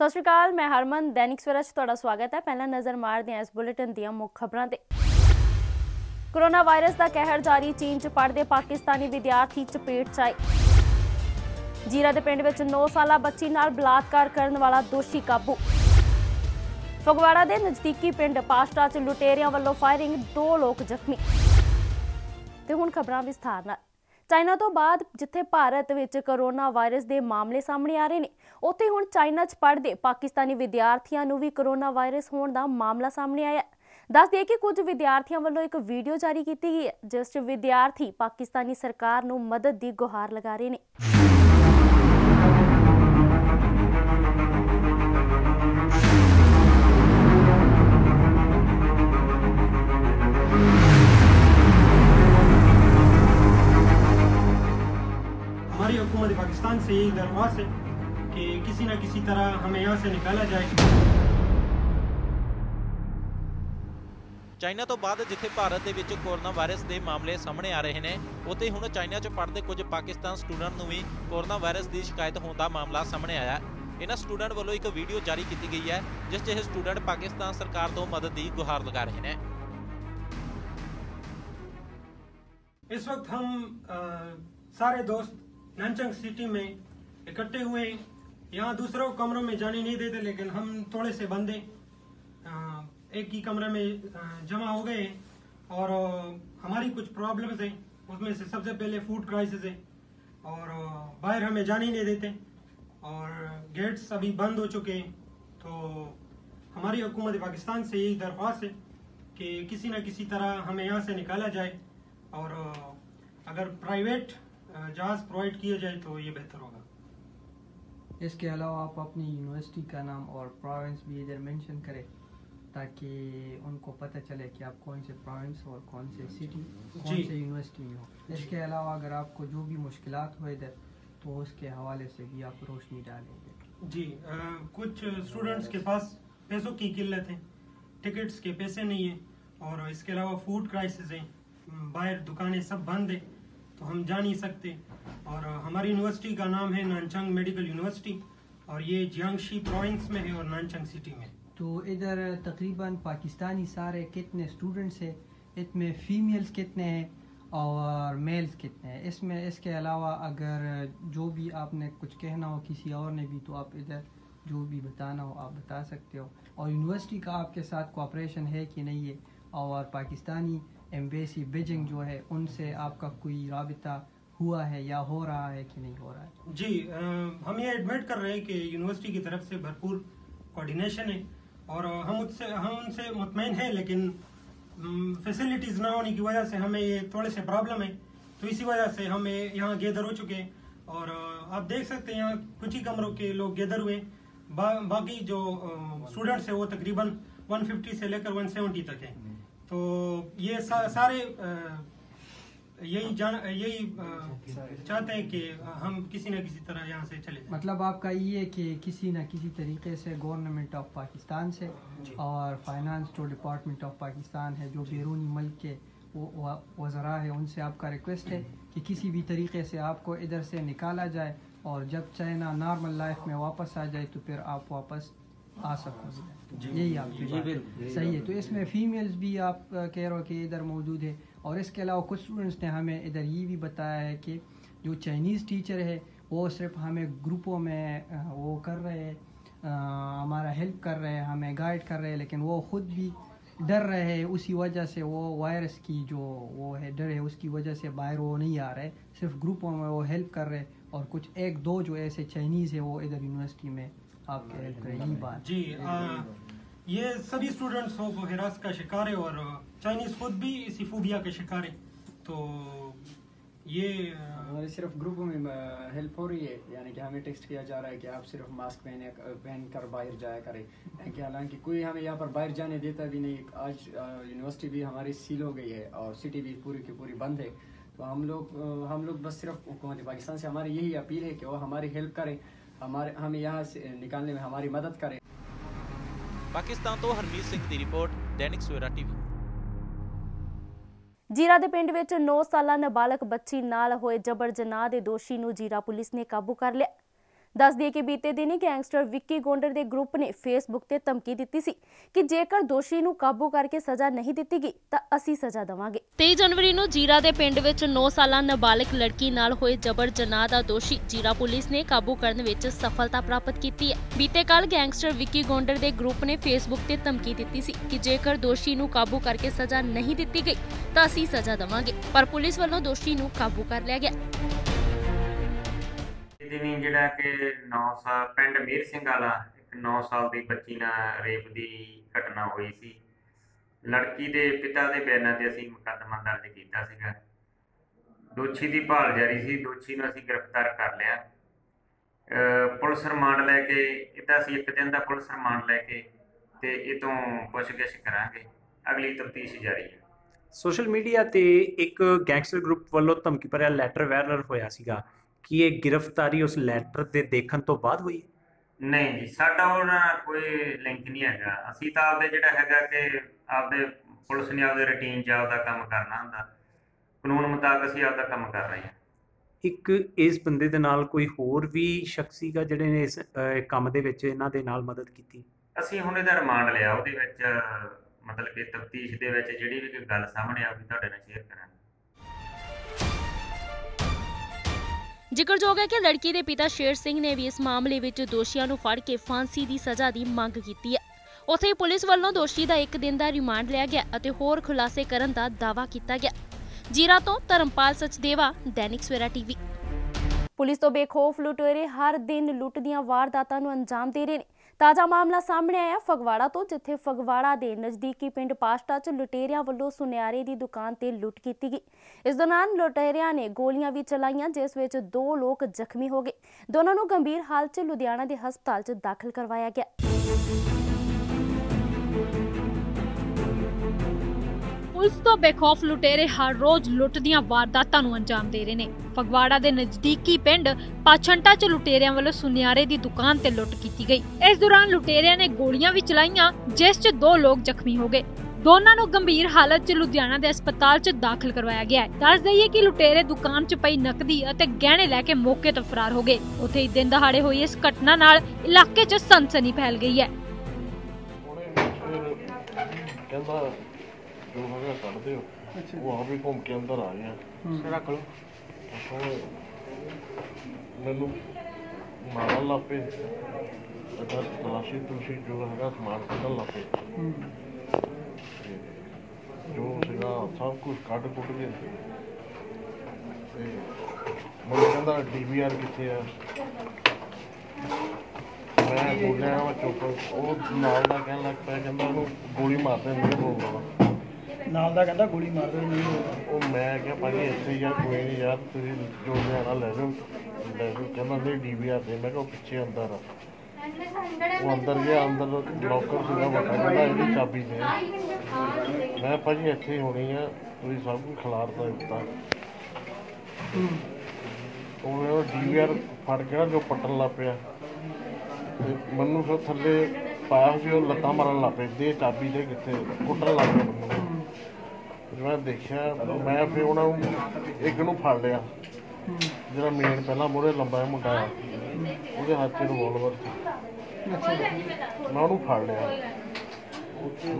सत श्री अकाल, मैं हरमन, दैनिक सवेरा तुहाडा स्वागत है। पहला नज़र मारदे हां इस बुलेटिन दीआं मुख खबरां ते। कोरोना वायरस का कहर जारी, चीन च पढ़ते पाकिस्तानी विद्यार्थी चपेट च आए। जीरा के पिंड 9 साल बच्ची नाल बलात्कार करने वाला दोषी काबू। फगवाड़ा के नज़दीकी पिंड पास्टा च लुटेरियां वालों फायरिंग, 2 लोग जख्मी। ते हुण खबरां विस्तार नाल। चाइना तो बाद जिथे भारत विच करोना वायरस के मामले सामने आ रहे हैं, उत्थे हुण चाइना च पढ़ते पाकिस्तानी विद्यार्थियों नूं भी करोना वायरस होण दा मामला सामने आया। दस दिए कि कुछ विद्यार्थियों वालों एक वीडियो जारी की गई है जिस विद्यार्थी पाकिस्तानी सरकार नूं मदद की गुहार लगा रहे हैं। हमारी हुकूमत पाकिस्तान से यही दरख्वास्त है कि किसी न किसी तरह हमें यहाँ से निकाला जाए। ਚਾਈਨਾ तो बाद जिथे भारत दे विच कोरोना वायरस के मामले सामने आ रहे हैं, उत्थे हुण चाइना च पढ़ते कुछ पाकिस्तान स्टूडेंट नूं भी कोरोना वायरस की शिकायत होण दा मामला सामने आया। इन्हां स्टूडेंट वालों एक वीडियो जारी की गई है जिस च स्टूडेंट पाकिस्तान सरकार तो मदद की गुहार लगा रहे हैं। इस वक्त हम सारे दोस्त ननचंग सिटी में इकट्ठे हुए। यहाँ दूसरों को कमरों में जाने नहीं देते, लेकिन हम थोड़े से बंदे एक ही कमरे में जमा हो गए और हमारी कुछ प्रॉब्लम्स हैं। उसमें से सबसे पहले फूड क्राइसिस है और बाहर हमें जाने ही नहीं देते और गेट्स अभी बंद हो चुके हैं। तो हमारी हुकूमत पाकिस्तान से यही दरख्वास्त है कि किसी न किसी तरह हमें यहाँ से निकाला जाए और अगर प्राइवेट जहाज़ प्रोवाइड किया जाए तो ये बेहतर होगा। इसके अलावा आप अपनी यूनिवर्सिटी का नाम और प्रोविंस भी इधर मेंशन करें ताकि उनको पता चले कि आप कौन से प्रोविंस और कौन से सिटी कौन से यूनिवर्सिटी में हो। इसके अलावा अगर आपको जो भी मुश्किलात हो इधर तो उसके हवाले से भी आप रोशनी डालेंगे। जी, कुछ स्टूडेंट्स के पास पैसों की किल्लत है, टिकट्स के पैसे नहीं है और इसके अलावा फूड क्राइसिस है, बाहर दुकानें सब बंद है तो हम जा नहीं सकते। और हमारी यूनिवर्सिटी का नाम है नानचंग मेडिकल यूनिवर्सिटी और ये जियांगशी प्रोविंस में है और नानचंग सिटी में। तो इधर तकरीबन पाकिस्तानी सारे कितने स्टूडेंट्स हैं, इसमें फ़ीमेल्स कितने हैं और मेल्स कितने हैं इसमें। इसके अलावा अगर जो भी आपने कुछ कहना हो किसी और ने भी तो आप इधर जो भी बताना हो आप बता सकते हो। और यूनिवर्सिटी का आपके साथ कोऑपरेशन है कि नहीं है और पाकिस्तानी एम्बेसी बीजिंग जो है उनसे आपका कोई रबता हुआ है या हो रहा है कि नहीं हो रहा है। जी, हम ये एडमिट कर रहे हैं कि यूनिवर्सिटी की तरफ से भरपूर कोऑर्डिनेशन है और हम उनसे मुतमईन हैं, लेकिन फैसिलिटीज़ ना होने की वजह से हमें ये थोड़े से प्रॉब्लम है। तो इसी वजह से हमें यहाँ गैदर हो चुके हैं और आप देख सकते हैं यहाँ कुछ ही कमरों के लोग गैदर हुए। बाकी जो स्टूडेंट्स हैं वो तकरीबन 150 से लेकर 170 तक हैं। तो ये सारे यही चाहते हैं कि हम किसी न किसी तरह यहाँ से चले जाएं। मतलब आपका ये है कि किसी न किसी तरीके से गवर्नमेंट ऑफ पाकिस्तान से और फाइनेंस जो डिपार्टमेंट ऑफ पाकिस्तान है जो बैरूनी मुल्क के वज़रा है उनसे आपका रिक्वेस्ट है कि किसी भी तरीके से आपको इधर से निकाला जाए और जब चाइना नॉर्मल लाइफ में वापस आ जाए तो फिर आप वापस आ सको। यही आपकी बात सही है। तो इसमें फीमेल्स भी आप कह रहे हो कि इधर मौजूद है और इसके अलावा कुछ स्टूडेंट्स ने हमें इधर ये भी बताया है कि जो चाइनीज़ टीचर है वो सिर्फ हमें ग्रुपों में वो कर रहे हैं, हमारा हेल्प कर रहे हैं, हमें गाइड कर रहे हैं, लेकिन वो ख़ुद भी डर रहे हैं। उसी वजह से वो वायरस की जो वो है डर है उसकी वजह से बाहर वो नहीं आ रहे, सिर्फ ग्रुपों में वो हेल्प कर रहे हैं और कुछ 1-2 जो ऐसे चाइनीज़ है वो इधर यूनिवर्सिटी में आपके हेल्प कर रही बात। जी, ये सभी स्टूडेंट्स को हिरास का शिकार है और चाइनीज़ खुद भी इसी फोबिया के शिकार है। तो ये सिर्फ ग्रुपों में हेल्प हो रही है, यानी कि हमें टेक्स्ट किया जा रहा है कि आप सिर्फ मास्क पहन कर बाहर जाया करें, क्योंकि हालांकि कोई हमें यहाँ पर बाहर जाने देता भी नहीं। आज यूनिवर्सिटी भी हमारी सील हो गई है और सिटी भी पूरी की पूरी बंद है। तो हम लोग बस सिर्फ हुकूमत पाकिस्तान से हमारी यही अपील है कि वो हमारी हेल्प करें, हमें यहाँ से निकालने में हमारी मदद करें। पाकिस्तान तो हरमीत सिंह की रिपोर्ट, दैनिक सवेरा टीवी। जीरा के पिंड 9 साल नाबालग बच्ची नाल होए जबर जनाह के दोषी नूं जीरा पुलिस ने काबू कर लिया। दस दिए कि बीते दिन ही गैंगस्टर विक्की गोंडर के ग्रुप ने फेसबुक से धमकी दी सी कि जेकर दोषी नूं काबू करके सजा नहीं दी गई तो असी सजा देवांगे। 23 जनवरी नूं जीरा दे पिंड विच 9 साला नाबालिग लड़की नाल होए जबर जनाह दा दोषी जीरा पुलिस ने काबू करने विच सफलता प्राप्त की है। बीते कल गैंगस्टर विक्की गोंडर के ग्रुप ने फेसबुक से धमकी दी सी कि जेकर दोषी नूं काबू करके सजा नहीं दी गई तो असी सजा देवांगे, पर पुलिस वालों दोषी नूं काबू कर लिया गया। दिन जिहड़ा कि 9 साल पिंड मेहर सिंह वाला एक 9 साल की बच्ची नाल रेप की घटना हुई सी। लड़की के पिता के बयान से असीं मुकदमा दर्ज कीता सीगा। दोषी की भाल जारी सी, दोषी नूं असीं गिरफ्तार कर लिया। पुलिस रिमांड लैके इहदा असीं 1 दिन का पुलिस रिमांड लैके ते इह तों पुछगिछ करांगे, अगली तफ्तीश जारी है। सोशल मीडिया ते एक गैंगस्टर ग्रुप वालों धमकी भरिया लैटर वायरल होया सीगा कि ये गिरफ्तारी उस लैटर के देखने तो बाद हुई? नहीं जी, साडा कोई लिंक नहीं है। असी तो आपदे जिहड़ा हैगा कि आपदे पुलिस ने आपदे रूटीन च आपदा काम करना हुंदा, कानून मुताबिक असी आपदा काम कर रहे हैं। एक इस बंदे दे नाल कोई होर भी शख्स सीगा जिहड़े ने इस काम दे विच इन्हां दे नाल मदद कीती? असी हुण इहदा रिमांड लिया, उहदे विच मतलब कि तफ्तीश दे विच जिहड़ी भी कोई गल सामने आऊगी तुहाडे नाल शेयर करांगे। जिक्रयोग है कि लड़की के पिता शेर सिंह ने भी इस मामले में दोषियों को फड़ के फांसी की सज़ा की मांग की है। उत्थे ही पुलिस वालों दोषी का 1 दिन का रिमांड लिया गया और होर खुलासे करने का दावा किया गया। जीरा तो धर्मपाल सचदेवा, दैनिक सवेरा टीवी। पुलिस तो बेखौफ लुटेरे हर दिन लुट दीआं वारदातां नूं अंजाम दे रहे ने। ताज़ा मामला सामने आया फगवाड़ा तो, जिथे फगवाड़ा के नज़दीकी पिंड पास्टा च लुटेरियां वल्लों सुनियारे की दुकान पर लुट की गई। इस दौरान लुटेरियां ने गोलियां भी चलाईयां, जिस विच 2 लोग जख्मी हो गए। दोनों को गंभीर हालत च लुधियाना के हस्पताल च दाखिल करवाया गया। पुलिस तो बेखौफ लुटेरे हर रोज लुट दीआं वारदातां नूं अंजाम दे रहे ने। फगवाड़ा के नजदीकी पिंड पाछंटा च लुटेरियां वालों सुनियारे की दुकान ते लुट की गई। इस दौरान लुटेरियां ने गोलियां भी चलाईयां, जिस च 2 लोग जख्मी हो गए। दोनों को गंभीर हालत च लुधियाना के अस्पताल च दाखिल करवाया गया है। दस दईए कि लुटेरे दुकान च पई नकदी अते गहने लैके मौके तो फरार हो गए। उत्थे दिन दहाड़े हुई इस घटना नाल इलाके च सनसनी फैल गई है। मैनू मारन लग पे, तलाशी तुलसी जो है समान कढ़न लग पे, जो सब कुछ कढ़ कुट के मैं कहता DVR किथे है। मैं बोलिया वा चुप, वो नाल दा कहन लग पाया कहता गोली मारते नहीं बोलता। नाल दा कहता गोली मार दे नहीं, वो मैं क्या भाई इतने यार कोई नहीं यार तुझे जो लिया ले लो कहना नहीं DVR दे। मैं पिछे अंदर वो अंदर गया, अंदर लॉकर से कहता ये चाबी दे। मैं भाजी इतने ही होनी है, तुझे सब कुछ खिलारता दिता। वो DVR फट के जो पट्टन लग पाया, मैनू फिर थले पाया भी लत्तां मारन लग पे, दे चाबी दे कितने कुटन लग पे। मैनू मैं देखा, मैं फिर उन्होंने एक फड़ लिया, जो मेन पहला मोहरे लंबा मुंडा वो हाथ से रिवॉल्वर मैं उन्होंने फड़ लिया।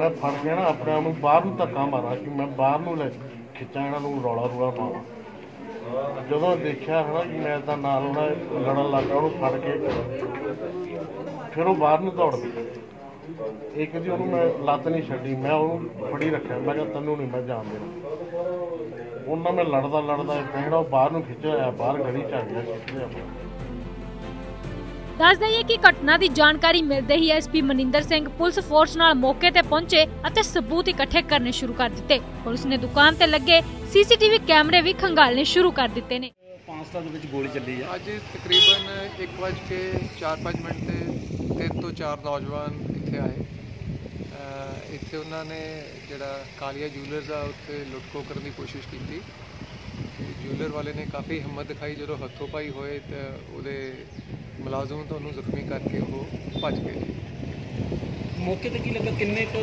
मैं फड़ के ना अपने आप में बाहर धक्का मारा कि मैं बाहर में खिंचा, इन्हों रौला रूला पावा। जो देखा है ना कि मैं तो नाल उन्हें लड़न लग गया, उन्होंने फड़ के फिर वो बाहर में दौड़ गई। एक जी उन्होंने मैं लत्त नहीं छी, मैं उन्होंने फड़ी रखा, मैं क्या तेनों नहीं मैं जान देना। उन्होंने मैं लड़दा इतना बाहर में खिंचा आया, बाहर गली च आ गया। दस दईए कि घटना की जानकारी मिलते ही SP Maninder Singh police force नाल मौके ते पहुंचे अते सबूत इकट्ठे करने शुरू कर दिते। पुलिस ने दुकान ते लगे CCTV कैमरे भी खंगालने शुरू कर दिते ने। 5 साल गोली चली है अज तकरीबन 1:04 से 3 तो 4 नौजवान इतने आए। इतने उन्होंने जोड़ा कालिया ज्यूलर आ उत्थे लुटखो करने की कोशिश की। ज्यूलर वाले ने काफ़ी हिम्मत दिखाई, जो हथों पाई होए तो वो मुलाजम तो उन्होंने जख्मी करके वो भज गए। मौके पर की लगा किन्ने तो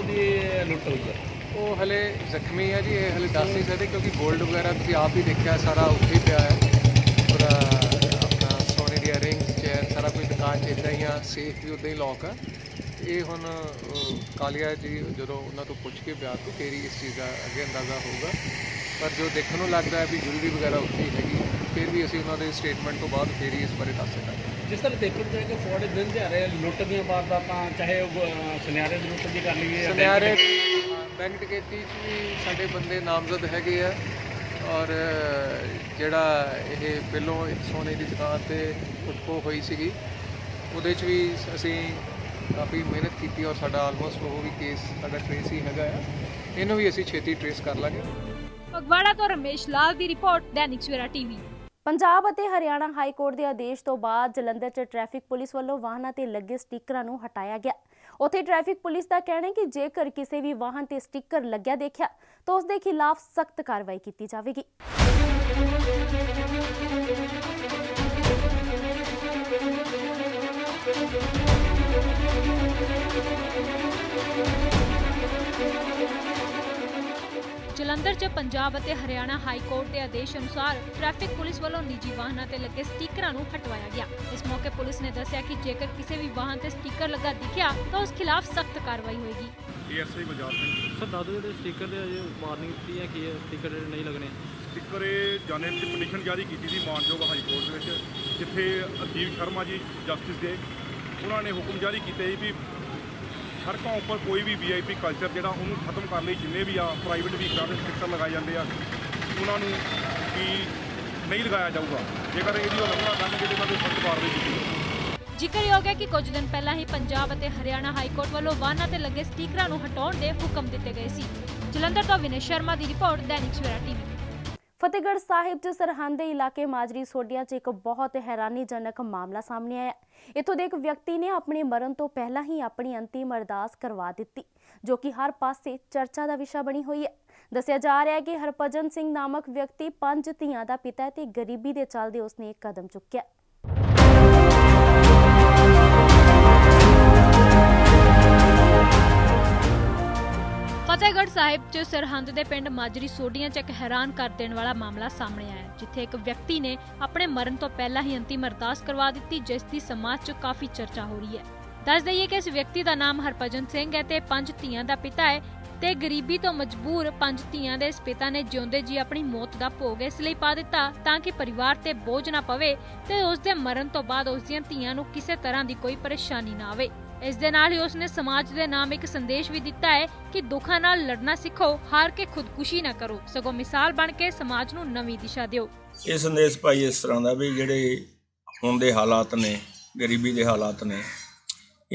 लुट हुई है? वो हले जख्मी है जी, ये हले दस नहीं सकते क्योंकि गोल्ड वगैरह तुम आप ही देखा सारा उत्थे ही पाया है, पूरा अपना सोने रिंग्स चेयर सारा कुछ सेफ भी उदा ही लॉक है। ये हम कालिया जी जो उन्होंने पुछ के बयान तो फिर ही इस चीज़ का अगे अंदाजा होगा, पर जो देखने को लगता है भी ज्यूरी वगैरह उतनी हैगी, फिर भी असं उन्होंने स्टेटमेंट तो बाद फिर ही इस बारे दस सकेंगे। जिस तरह देखो जाए कि फॉरवर्ड दिन जा रहे हैं लुट दी वारदात, चाहे सुनियारे की लुट की कर लीए, सुनियारे बैंक डकैती भी साढ़े बंदे नामजद हैगे है। और जोड़ा ये पहलों एक सोने की दुकान पर खुदखो हुई सी, उदे च भी असी काफ़ी मेहनत की और साडा आलमोस्ट वो भी केस साडा ट्रेस ही हैगा, इनू भी असी छेती ट्रेस कर लांगे। फगवाड़ा तो रमेश लाल की रिपोर्ट, दैनिक सवेरा टीवी। पंजाब अते हरियाणा हाई कोर्ट के आदेश तो बाद जलंधर च ट्रैफिक पुलिस वालों वाहनों ते लगे स्टिकरां नूं हटाया गया। उत्थे ट्रैफिक पुलिस का कहना है कि जेकर किसी भी वाहन ते स्टिकर लग्या देखिया तो उसके खिलाफ सख्त कार्रवाई की जाएगी। ਜਲੰਧਰ 'ਚ पंजाब ਅਤੇ हरियाणा हाई कोर्ट के आदेश अनुसार ट्रैफिक पुलिस वालों निजी वाहनों से लगे स्टिकरों को हटवाया गया। इस मौके पुलिस ने दस्सिया कि जेकर किसी भी वाहन से स्टिकर लगा दिखा तो उस खिलाफ सख्त कार्रवाई होगी। Sir Dadu ji sticker warning दी है कि स्टिकर नहीं लगने, स्टिकर जाने की पटिशन जारी की थी मानयोग हाई कोर्ट जिथे अजीत शर्मा जी जस्टिस दे उन्होंने हुक्म जारी किए भी सड़कों उपर कोई भी VIP कल्चर जोड़ा उन्होंने खत्म करने जिन्हें भी आ प्राइवेट व्हीकलों में स्टिकर लगाए जाते हैं उन्होंने भी नहीं लगाया जाऊगा। जेकर यदि उल्लंघना करते हैं तो सख्त कार्रवाई की जाएगी। जिक्रयोग है कि कुछ दिन पहला ही पंजाब और हरियाणा हाईकोर्ट वालों वाहनों से लगे स्टिकरों को हटाने के हुक्म दिए गए थे। जलंधर तो विनय शर्मा की रिपोर्ट, दैनिक सवेरा टीवी। फतेहगढ़ साहिब च सरहद इलाके माजरी सोडिया च एक बहुत हैरानीजनक मामला सामने आया। इत्थों के एक व्यक्ति ने अपने मरण तो पहला ही अपनी अंतिम अरदास करवा दी, जो कि हर पासे चर्चा का विषय बनी हुई है। दस्सिया जा रहा है कि हरभजन सिंह नामक व्यक्ति 5 धियां का पिता है ते गरीबी के चलते उसने एक कदम चुकया। फतेहगढ़ साहिब च सरहद के पिंड माजरी सोडिया च एक हैरान कर देने वाला मामला सामने आया, जिथे एक व्यक्ति ने अपने मरण तो पहला ही अंतिम अरदास करवा दी, जिसकी समाज च काफी चर्चा हो रही है। दस दईए कि इस व्यक्ति का नाम हरभजन सिंह है ते 5 धियां का पिता है ते गरीबी तो मजबूर 5 धियां दे इस पिता ने जिंदे जी अपनी मौत का भोग इसलिए पा दिता ताकि परिवार ते बोझ ना पवे ते उसके मरण तो बाद उस दियां धियां नूं किसी तरह की कोई परेशानी ना आवे। इस दे नाल ही उसने समाज दे नाम एक संदेश भी दिता है कि दुखा नाल लड़ना सीखो, हार के खुदकुशी ना करो, सगों मिसाल बन के समाज नूं नवीं दिशा दिओ। ये संदेश भाई इस तरह का भी जिहड़े हुण दे हालात ने, गरीबी दे हालात ने,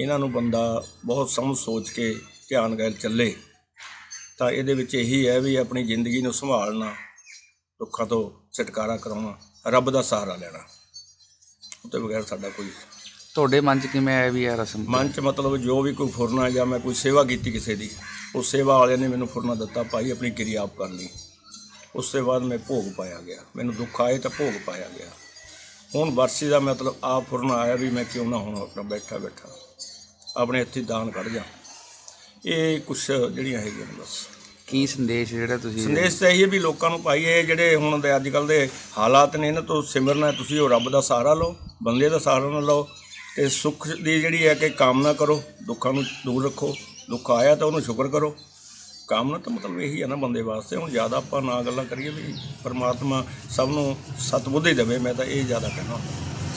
इन्हां नूं बंदा बहुत समझ सोच के ध्यान गैल चले तो ये यही है भी अपनी जिंदगी नूं संभालना, दुखा तो छुटकारा कराउणा, रब का सहारा लेना, उस तो बगैर साडा कोई ਤੁਹਾਡੇ ਮਨ ਚ ਕਿਵੇਂ ਆਇਆ ਵੀ ਇਹ ਰਸਮ ਮਨ ਚ ਮਤਲਬ ਜੋ ਵੀ ਕੋਈ ਫੁਰਨਾ ਜਾਂ ਮੈਂ ਕੋਈ ਸੇਵਾ ਕੀਤੀ ਕਿਸੇ ਦੀ ਉਹ ਸੇਵਾ ਵਾਲੇ ਨੇ ਮੈਨੂੰ ਫੁਰਨਾ ਦਿੱਤਾ ਭਾਈ ਆਪਣੀ ਕਿਰਿਆ ਆਪ ਕਰ ਲਈ। ਉਸ ਤੋਂ ਬਾਅਦ ਮੈਂ ਭੋਗ ਪਾਇਆ ਗਿਆ, ਮੈਨੂੰ ਦੁੱਖ ਆਏ ਤਾਂ ਭੋਗ ਪਾਇਆ ਗਿਆ। ਹੁਣ ਵਰਸੀ ਦਾ ਮਤਲਬ ਆਪ ਫੁਰਨਾ ਆਇਆ ਵੀ ਮੈਂ ਕਿਉਂ ਨਾ ਹੁਣ ਆਪਣਾ ਬੈਠਾ ਬੈਠਾ ਆਪਣੇ ਇੱਥੇ ਦਾਨ ਕੱਢ ਜਾ। ਇਹ ਕੁਛ ਜਿਹੜੀਆਂ ਹੈਗੀਆਂ ਬਸ ਕੀ ਸੰਦੇਸ਼ ਜਿਹੜਾ ਤੁਸੀਂ ਸੰਦੇਸ਼ ਤਾਂ ਇਹੀ ਹੈ ਵੀ ਲੋਕਾਂ ਨੂੰ ਭਾਈ ਇਹ ਜਿਹੜੇ ਹੁਣ ਦੇ ਅੱਜ ਕੱਲ੍ਹ ਦੇ ਹਾਲਾਤ ਨੇ ਇਹਨਾਂ ਤੋਂ ਸਿਮਰਨਾ ਤੁਸੀਂ, ਉਹ ਰੱਬ ਦਾ ਸਹਾਰਾ ਲਓ, ਬੰਦੇ ਦਾ ਸਹਾਰਾ ਨਾ ਲਓ ਤੇ ਸੁੱਖ ਦੀ ਜਿਹੜੀ ਹੈ ਕਿ ਕਾਮਨਾ ਕਰੋ, ਦੁੱਖਾਂ ਨੂੰ ਦੂਰ ਰੱਖੋ, ਦੁੱਖ ਆਇਆ ਤਾਂ ਉਹਨੂੰ ਸ਼ੁਕਰ ਕਰੋ। ਕਾਮਨਾ ਤਾਂ ਮਤਲਬ ਇਹੀ ਹੈ ਨਾ ਬੰਦੇ ਵਾਸਤੇ। ਹੁਣ ਜ਼ਿਆਦਾ ਆਪਾਂ ਨਾ ਗੱਲਾਂ ਕਰੀਏ ਵੀ ਪਰਮਾਤਮਾ ਸਭ ਨੂੰ ਸਤਬੁੱਧੀ ਦੇਵੇ, ਮੈਂ ਤਾਂ ਇਹ ਜ਼ਿਆਦਾ ਕਹਿਣਾ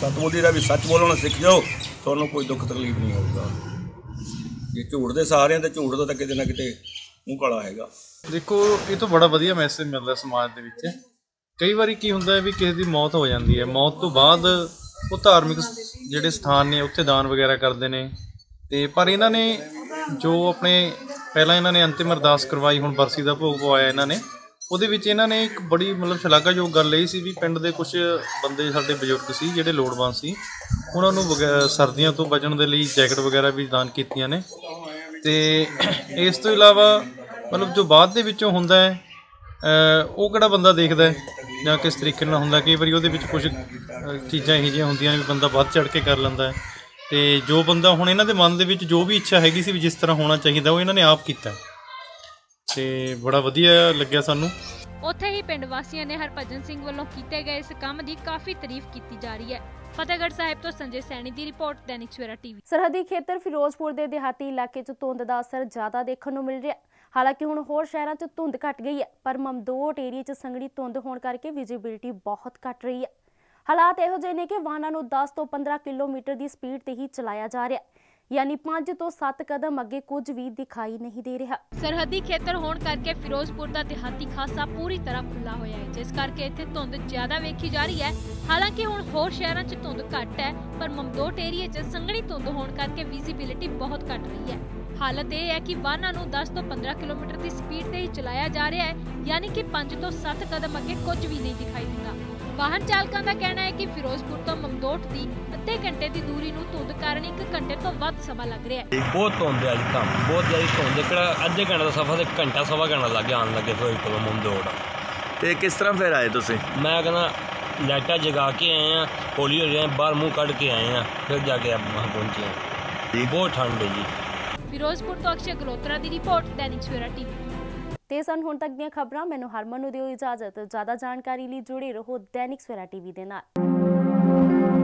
ਸਤਬੁੱਧੀ ਦਾ ਵੀ ਸੱਚ ਬੋਲਣਾ ਸਿੱਖ ਜਾਓ ਤੁਹਾਨੂੰ ਕੋਈ ਦੁੱਖ ਤਕਲੀਫ ਨਹੀਂ ਹੋਊਗਾ। ਜੇ ਝੂਠ ਦੇ ਸਹਾਰਿਆਂ ਤੇ ਝੂਠ ਦਾ ਤਾਂ ਕਿਤੇ ਨਾ ਕਿਤੇ ਮੂੰਹ ਕਾਲਾ ਹੈਗਾ। ਦੇਖੋ ਇਹ ਤਾਂ ਬੜਾ ਵਧੀਆ ਮੈਸੇਜ ਮਿਲਦਾ ਸਮਾਜ ਦੇ ਵਿੱਚ। ਕਈ ਵਾਰੀ ਕੀ ਹੁੰਦਾ ਵੀ ਕਿਸੇ ਦੀ ਮੌਤ ਹੋ ਜਾਂਦੀ ਹੈ, ਮੌਤ ਤੋਂ ਬਾਅਦ ਉਹ ਧਾਰਮਿਕ ਜਿਹੜੇ ਸਥਾਨ ਨੇ ਉੱਥੇ ਦਾਨ ਵਗੈਰਾ ਕਰਦੇ ਨੇ ਤੇ ਪਰ ਇਹਨਾਂ ਨੇ ਜੋ ਆਪਣੇ ਪਹਿਲਾਂ ਇਹਨਾਂ ਨੇ ਅੰਤਿਮ ਅਰਦਾਸ ਕਰਵਾਈ ਹੁਣ ਬਰਸੀ ਦਾ ਭੋਗ ਪਵਾਇਆ ਇਹਨਾਂ ਨੇ, ਉਹਦੇ ਵਿੱਚ ਇਹਨਾਂ ਨੇ ਇੱਕ ਬੜੀ ਮਤਲਬ ਸ਼ਲਾਘਾਯੋਗ ਗੱਲ ਇਹ ਸੀ ਵੀ ਪਿੰਡ ਦੇ ਕੁਝ ਬੰਦੇ ਸਾਡੇ ਬਜ਼ੁਰਗ ਸੀ ਜਿਹੜੇ ਲੋੜਵੰਦ ਸੀ, ਉਹਨਾਂ ਨੂੰ ਸਰਦੀਆਂ ਤੋਂ ਬਚਣ ਦੇ ਲਈ ਜੈਕਟ ਵਗੈਰਾ ਵੀ ਦਾਨ ਕੀਤੀਆਂ ਨੇ। ਤੇ ਇਸ ਤੋਂ ਇਲਾਵਾ ਮਤਲਬ ਜੋ ਬਾਅਦ ਦੇ ਵਿੱਚੋਂ ਹੁੰਦਾ ਹੈ ਉਹ ਕਿਹੜਾ ਬੰਦਾ ਦੇਖਦਾ ਹੈ ਜਾਂ ਕਿਸ ਤਰੀਕੇ ਨਾਲ ਹੁੰਦਾ। ਕਈ ਵਾਰੀ ਉਹਦੇ ਵਿੱਚ ਕੁਝ ਚੀਜ਼ਾਂ ਇਹੋ ਜਿਹੀਆਂ ਹੁੰਦੀਆਂ ਨੇ ਵੀ ਬੰਦਾ ਵੱਧ ਚੜ੍ਹ ਕੇ ਕਰ ਲੈਂਦਾ ਹੈ ਅਤੇ ਜੋ ਬੰਦਾ ਹੁਣ ਇਹਨਾਂ ਦੇ ਮਨ ਦੇ ਵਿੱਚ ਜੋ ਵੀ ਇੱਛਾ ਹੈਗੀ ਸੀ ਵੀ ਜਿਸ ਤਰ੍ਹਾਂ ਹੋਣਾ ਚਾਹੀਦਾ ਉਹ ਇਹਨਾਂ ਨੇ ਆਪ ਕੀਤਾ ਅਤੇ ਬੜਾ ਵਧੀਆ ਲੱਗਿਆ ਸਾਨੂੰ। ਉੱਥੇ ਹੀ ਪਿੰਡ ਵਾਸੀਆਂ ਨੇ ਹਰਭਜਨ ਸਿੰਘ ਵੱਲੋਂ ਕੀਤੇ ਗਏ ਇਸ ਕੰਮ ਦੀ ਕਾਫੀ ਤਾਰੀਫ ਕੀਤੀ ਜਾ ਰਹੀ ਹੈ। फतेहगढ़ साहिब तो संजय सैनी की रिपोर्ट, दैनिक सवेरा टीवी। सरहदी खेतर फिरोजपुर के देहाती इलाके च धुंध का असर ज्यादा देखने को मिल रहा है। हालांकि हुण होर शहरों च धुंध घट गई है, पर ममदोट एरिए च संघनी धुंध होने करके विजिबिलिटी बहुत घट रही है। हालात इहो जिहे ने कि वाहनां नूं 10 तो 15 किलोमीटर की स्पीड ते ही चलाया जा रहा है, यानी 5 तो 7 कदम अगे कुछ भी दिखाई नहीं दे रहा। सरहदी खेतर होने करके फिरोजपुर का देहाती खासा पूरी तरह खुला होया है, जिस करके इत्थे धुंध ज्यादा वेखी जा रही है। हालांकि हुण होर शहरां च धुंध घट है, पर ममदोट एरिए च संघनी धुंध होने करके विजिबिलिटी बहुत घट रही है। हालत यह है कि वाहनों को 10 तो 15 किलोमीटर की स्पीड से ही चलाया जा रहा है, यानी कि 5 तो 7 कदम अगे कुछ भी नहीं दिखाई देता। वाहन चालकों का कहना है कि फिरोजपुर तो ममदोट की अद्धे घंटे की दूरी में धुंध कारण 1 घंटे तो वध समा लग रहा है। बहुत धुंध है, बहुत ज्यादा धुंध है। अद्धे घंटे का सफर 1 घंटा सवा घंटा लग गया आने लगे फिरोजपुर ममदोट। किस तरह फिर आए तुम? मैं कहना लाइटा जगा के आए हैं, हौली हौली आए, बाहर मुँह कड़ के आए हैं, फिर जाके आप वहाँ पहुँचे हैं। बहुत ठंड है जी। फिरोजपुर तो अक्षय गलोत्रा की रिपोर्ट, दैनिक सवेरा टीवी। ते सन हुण तक दियां खबरां, मैनूं हरमन नूं दिओ इजाजत। ज्यादा जानकारी लई जुड़े रहो दैनिक सवेरा टीवी दे नाल।